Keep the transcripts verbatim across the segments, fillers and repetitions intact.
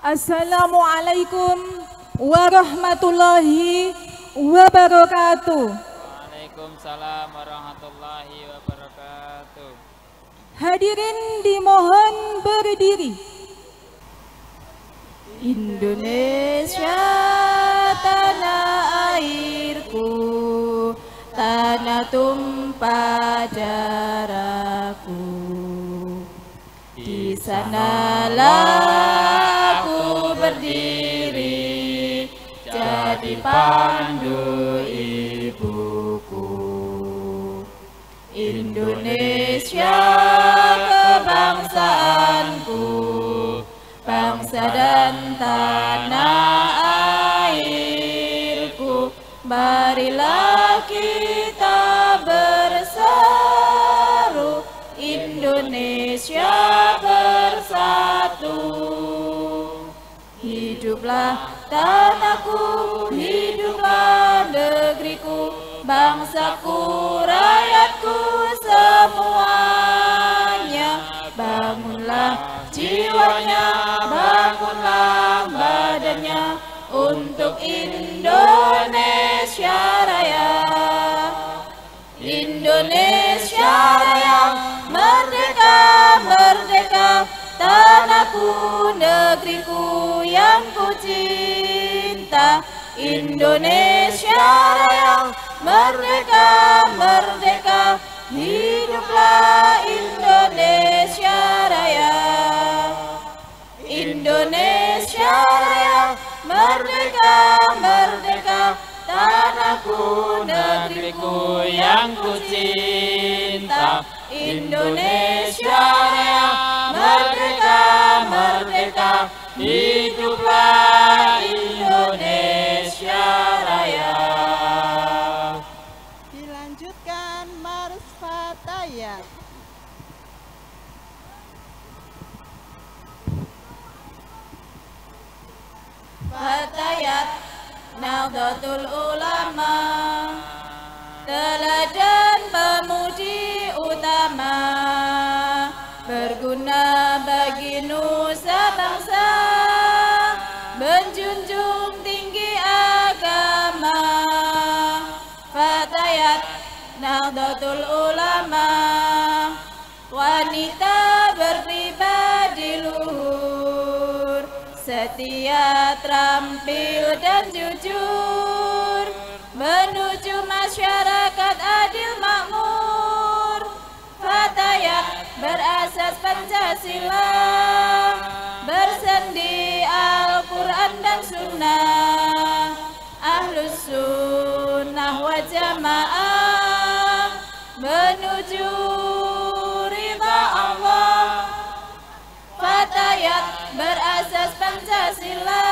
Assalamualaikum warahmatullahi wabarakatuh. Waalaikumsalam warahmatullahi wabarakatuh. Hadirin dimohon berdiri. Indonesia tanah airku, tanah tumpah darahku, di sanalah berdiri, jadi pandu ibuku. Indonesia kebangsaanku, bangsa dan tanah airku. Marilah kita berseru, Indonesia bersatu. Hiduplah tanahku, hiduplah negeriku, bangsaku, rakyatku, semuanya. Bangunlah jiwanya, bangunlah badannya, untuk Indonesia Raya. Indonesia Raya, merdeka, merdeka, tanahku, negeriku yang ku cinta. Indonesia Raya, merdeka, merdeka, hiduplah Indonesia Raya. Indonesia Raya, merdeka, merdeka, tanahku, negeriku yang ku cinta. Indonesia Raya, merdeka, merdeka, hiduplah Indonesia Raya. Dilanjutkan Mars Fatayat. Fatayat Nahdlatul Ulama, teladan pemudi utama, berguna bagi nusa bangsa, menjunjung tinggi agama. Fatayat Nahdlatul Ulama, wanita berpribadi luhur, setia, terampil dan jujur, menuju masyarakat adil makmur. Fatayat berasas Pancasila, bersendi Al-Quran dan Sunnah, Ahlus Sunnah wa jamaah, menuju ridha Allah. Fatayat berasas Pancasila,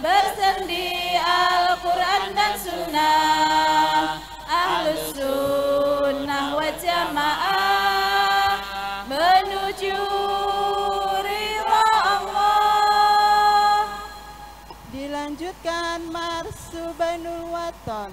bersendi Al-Quran dan Sunnah, Ahlus Sunnah wa jamaah, menuju ridha Allah. Dilanjutkan Mars Yalal Waton.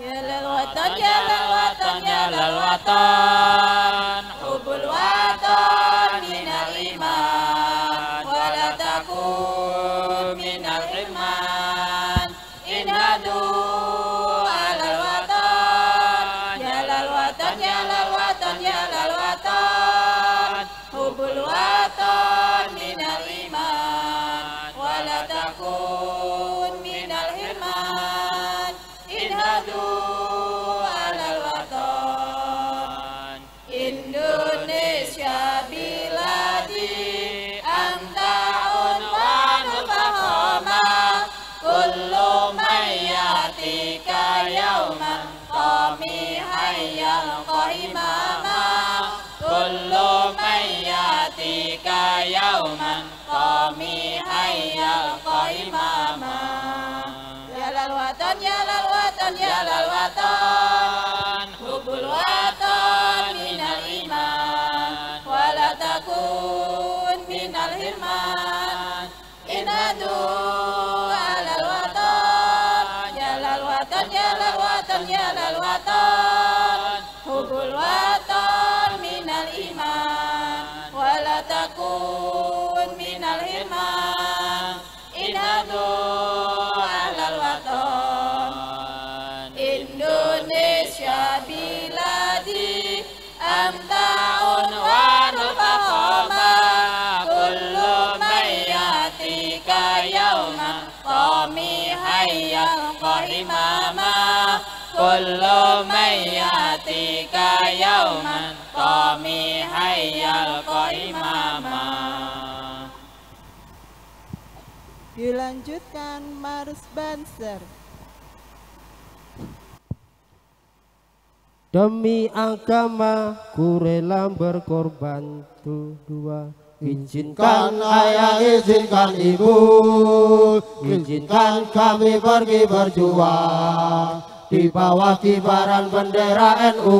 Ya Lal Watan, Ya Lal Watan, Ya Lal Watan, hubul watan minal iman, wala takun minal iman, inadu alal watan. Ya Lal Watan, Ya Lal Watan, Ya Lal Watan, hubul watan minal iman, wala takun minal iman, Yalal Waton. Indonesia biladi antaun wanufahoma, kullu mayyatika yawman qami hayyal qahimama, kullu mayyatika yawman qami hayyal qahimama. Yalal Watan, Yalal Watan, Yalal Watan, hubul watan minal iman, wala takun minal hirman, inadu alal watan. Yalal Watan, Yalal Watan, Yalal Watan, Indonesia biladi amtaun wanu faqama kullu mayatika yawma qami hayya qahimama kullu mayatika yawma qami hayya qahimama. Dilanjutkan Mars Banser. Demi agama ku rela berkorban tu dua. Izinkan ayah, izinkan ibu, izinkan kami pergi berjuang di bawah kibaran bendera N U.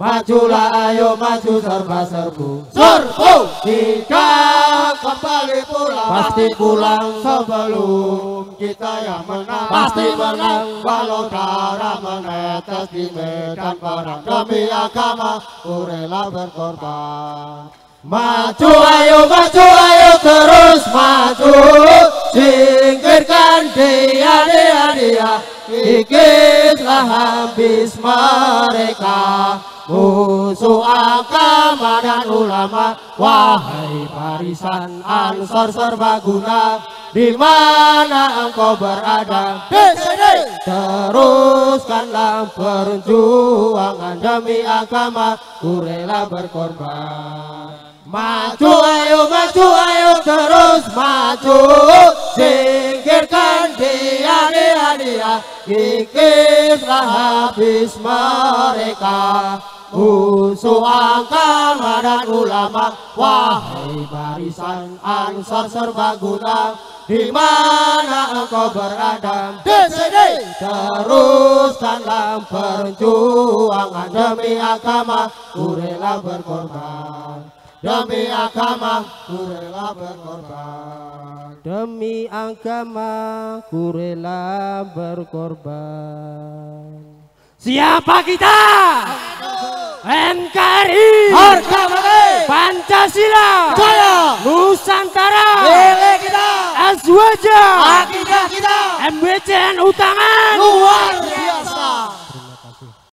Majulah, ayo maju serba-serbu, serbu. Jika kembali pulang, pasti pulang. Sebelum kita yang menang, pasti menang. Walau darah menetes di medan perang, demi agama ku rela berkorban. Maju, ayo maju, ayo terus maju. Singkirkan dia, dia, dia. Ikislah habis mereka, musuh agama dan ulama. Wahai barisan Ansor serbaguna, di mana engkau berada? Di sini. Teruskanlah perjuangan demi agama, ku rela berkorban. Maju, ayo maju, ayo terus maju. Singkirkan dia, dia, dia. Kikislah habis mereka, musuh agama dan ulama. Wahai barisan Ansor serbaguna, di mana engkau berada? Di sini. Teruskanlah perjuangan demi agama, ku rela berkorban. Demi agama ku rela berkorban. Demi agama ku rela berkorban. Siapa kita? N K R I. Harga mati. Pancasila. Jaya. Nusantara. Milik kita. Azwaja. Akidah kita. M B C N U tangan. Luar biasa.